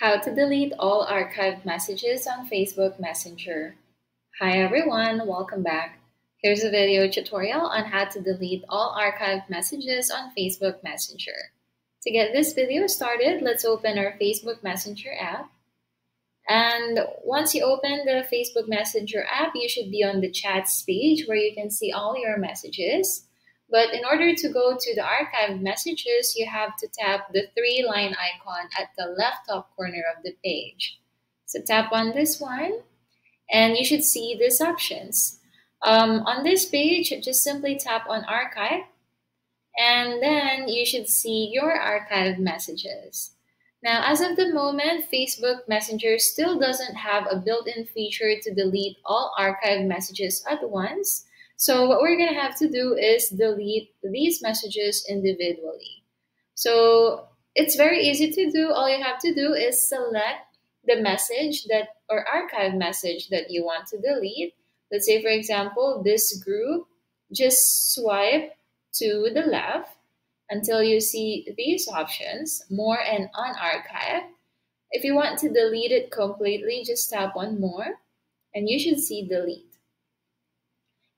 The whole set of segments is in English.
How to delete all archived messages on Facebook Messenger. Hi everyone, welcome back. Here's a video tutorial on how to delete all archived messages on Facebook Messenger. To get this video started, let's open our Facebook Messenger app. And once you open the Facebook Messenger app, you should be on the chats page where you can see all your messages. But in order to go to the archived messages, you have to tap the three-line icon at the left top corner of the page. So tap on this one, and you should see these options. On this page, just simply tap on Archive, and then you should see your archived messages. Now, as of the moment, Facebook Messenger still doesn't have a built-in feature to delete all archived messages at once. So what we're going to have to do is delete these messages individually. So it's very easy to do. All you have to do is select the message that or archive message that you want to delete. Let's say, for example, this group, just swipe to the left until you see these options, more and unarchived. If you want to delete it completely, just tap on more and you should see delete.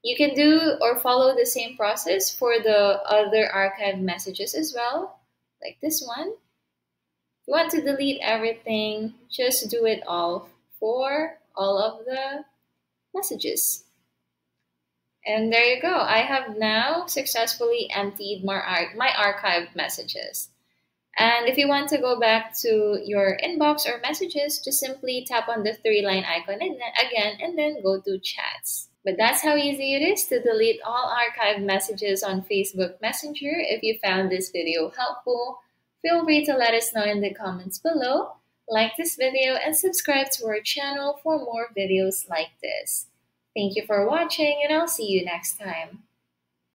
You can do or follow the same process for the other archived messages as well, like this one. If you want to delete everything, just do it all for all of the messages. And there you go. I have now successfully emptied my archived messages. And if you want to go back to your inbox or messages, just simply tap on the three-line icon again and then go to chats. But that's how easy it is to delete all archived messages on Facebook Messenger. If you found this video helpful, feel free to let us know in the comments below. Like this video and subscribe to our channel for more videos like this. Thank you for watching and I'll see you next time.